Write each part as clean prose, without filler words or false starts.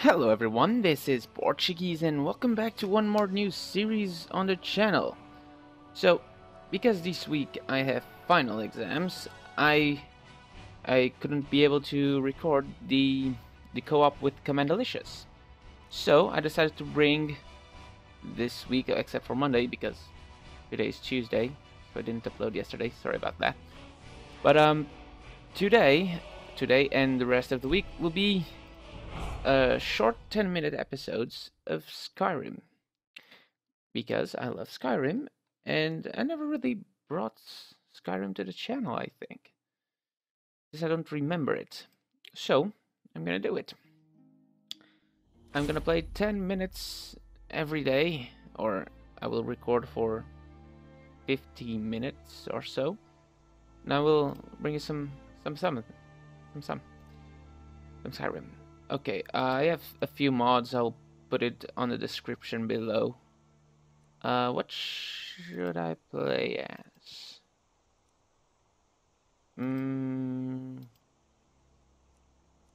Hello everyone, this is Portuguese and welcome back to one more new series on the channel. So, because this week I have final exams, I couldn't be able to record the co-op with Commandalicious. So, I decided to bring this week, except for Monday, because today is Tuesday, so I didn't upload yesterday, sorry about that. But today and the rest of the week will be short 10-minute episodes of Skyrim, because I love Skyrim and I never really brought Skyrim to the channel, I think, because I don't remember it. So I'm gonna do it. I'm gonna play 10 minutes every day, or I will record for 15 minutes or so, and I will bring you some Skyrim. Okay, I have a few mods. I'll put it on the description below. What should I play as?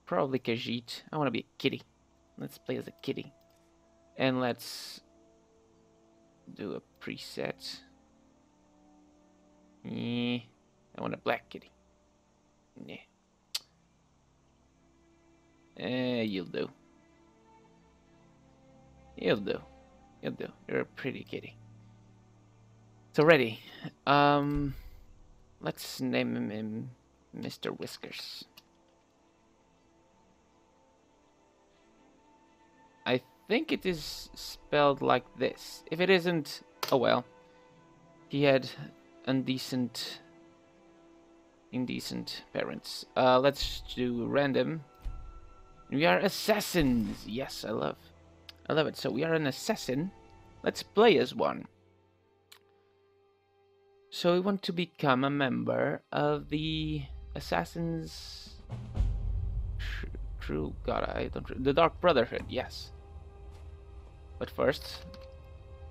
Probably Khajiit. I want to be a kitty. Let's play as a kitty. And let's do a preset. I want a black kitty. Nah. You'll do. You're a pretty kitty. It's already. Let's name him Mr. Whiskers. I think it is spelled like this. If it isn't, oh well. He had indecent parents. Let's do random. We are assassins. Yes, I love it. So we are an assassin. Let's play as one. So we want to become a member of the assassins crew. God, I don't. The Dark Brotherhood. Yes. But first,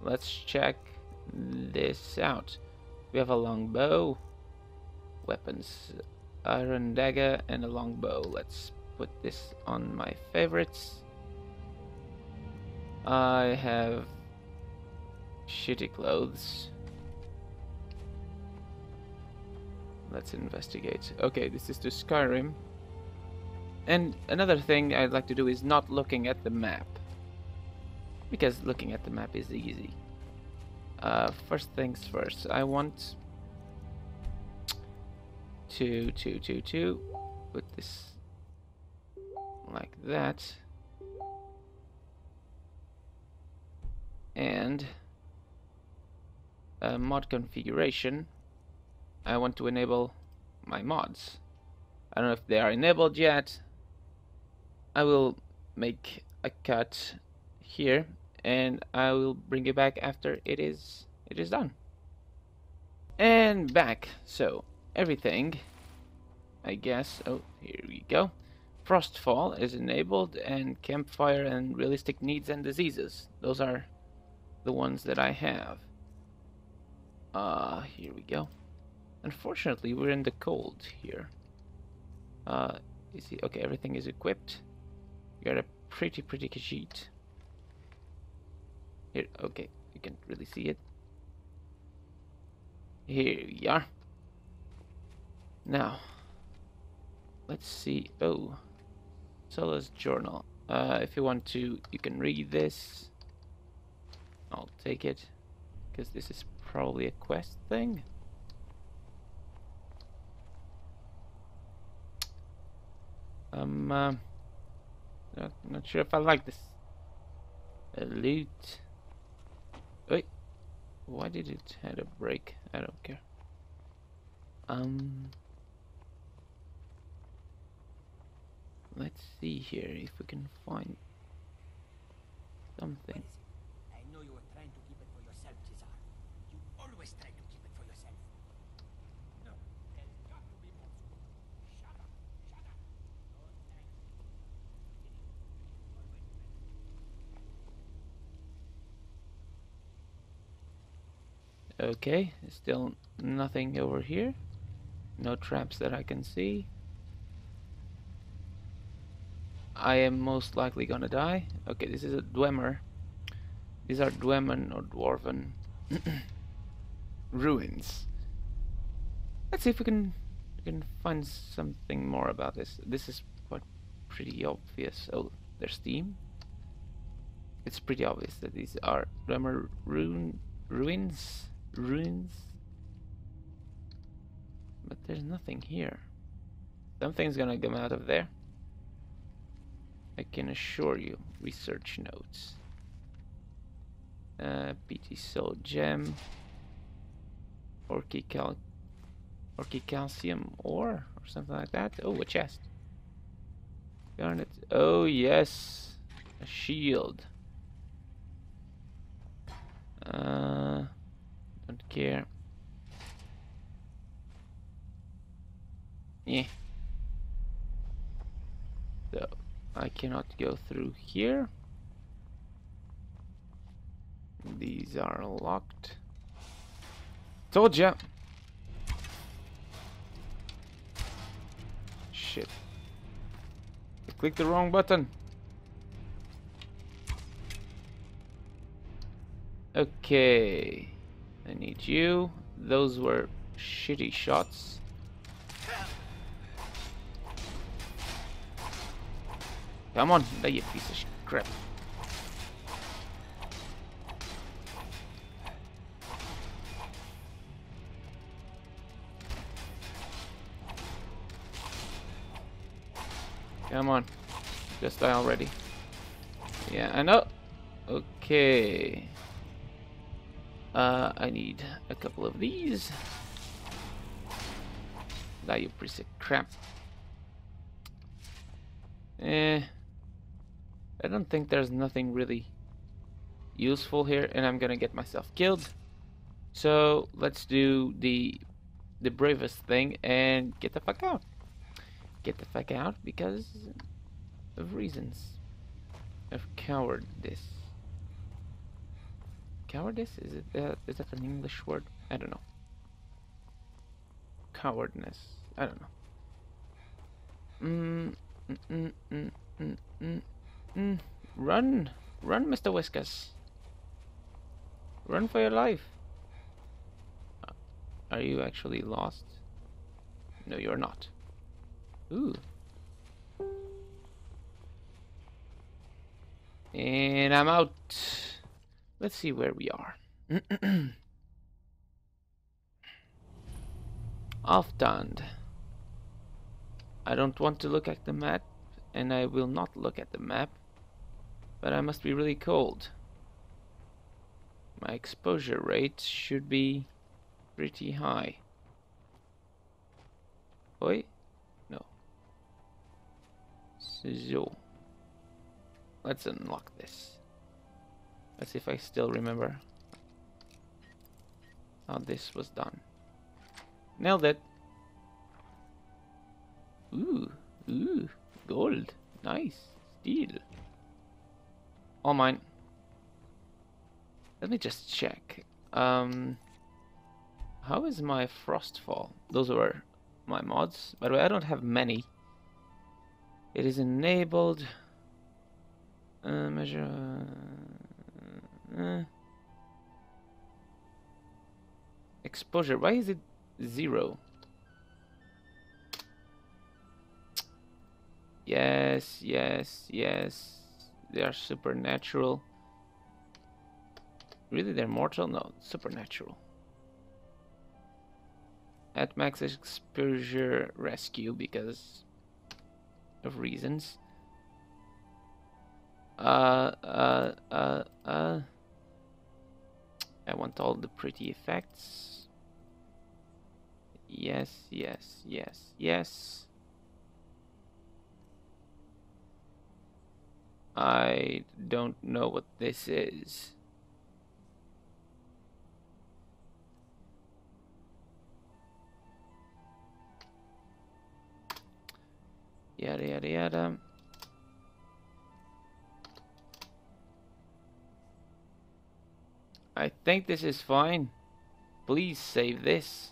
let's check this out. We have a longbow, weapons, iron dagger, and a longbow. Let's put this on my favorites. I have shitty clothes. Let's investigate. Okay, this is to Skyrim. And another thing I'd like to do is not looking at the map, because looking at the map is easy. First things first, I want to put this like that, and mod configuration, I want to enable my mods. I don't know if they are enabled yet. I will make a cut here and I will bring it back after it is done. And back. So everything, I guess. Oh, here we go. Frostfall is enabled, and Campfire and Realistic Needs and Diseases. Those are the ones that I have. Here we go. Unfortunately, we're in the cold here. You see, okay, everything is equipped. You got a pretty Khajiit. Here, okay, you can't really see it. Here we are. Now, let's see. Oh, Sola's journal. If you want to, you can read this. I'll take it, because this is probably a quest thing. I'm not sure if I like this. Elite. Wait, why did it have a break? I don't care. Let's see here if we can find something. I know you were trying to keep it for yourself, Cesar. You always try to keep it for yourself. No, there's got to be more. Shut up. Okay, still nothing over here. No traps that I can see. I am most likely gonna die. Okay, this is a Dwemer. These are Dwemer or Dwarven ruins. Let's see if we can find something more about this. This is quite pretty obvious. Oh, there's steam. It's pretty obvious that these are Dwemer ruins. But there's nothing here. Something's gonna come out of there, I can assure you. Research notes. PT Soul Gem. Orchicalcium ore? Or something like that. Oh, a chest. Darn it. Oh, yes. A shield. Don't care. Yeah. So, I cannot go through here. These are locked. Told ya! Shit. I clicked the wrong button. Okay. I need you. Those were shitty shots. Come on, there you piece of crap. Come on, just die already. Yeah, I know. Okay. I need a couple of these. Die, you piece of crap. I don't think there's nothing really useful here, and I'm gonna get myself killed. So let's do the bravest thing and get the fuck out. Get the fuck out because of reasons of cowardice. Cowardice, is it? Is that an English word? I don't know. Cowardness. I don't know. Run! Run, Mr. Whiskers! Run for your life! Are you actually lost? No, you're not. Ooh. And I'm out. Let's see where we are. Afstand. I don't want to look at the map, and I will not look at the map. But I must be really cold. My exposure rate should be pretty high. Oi? No. So, let's unlock this. Let's see if I still remember how this was done. Nailed it. Ooh, ooh, gold. Nice. Steel. All mine. Let me just check. How is my Frostfall? Those were my mods. By the way, I don't have many. It is enabled. Measure. Exposure. Why is it 0? Yes, yes, yes. They are supernatural. Really, they're mortal? No, supernatural. At max exposure, rescue because of reasons. I want all the pretty effects. Yes, yes, yes, yes. I don't know what this is. Yada yada yada. I think this is fine. Please save this.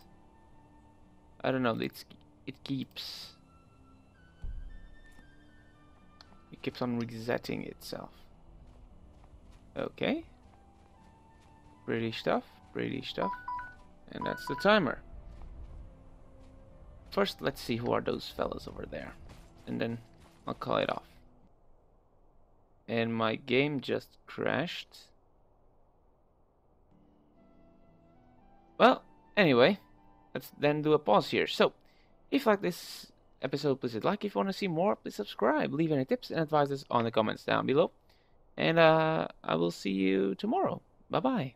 I don't know. It keeps. keeps on resetting itself. Okay. Pretty stuff, and that's the timer. First, let's see who are those fellas over there, and then I'll call it off. And my game just crashed. Well, anyway, let's then do a pause here. So, if you like this episode, please hit like. If you want to see more, please subscribe. Leave any tips and advices on the comments down below. And I will see you tomorrow. Bye-bye.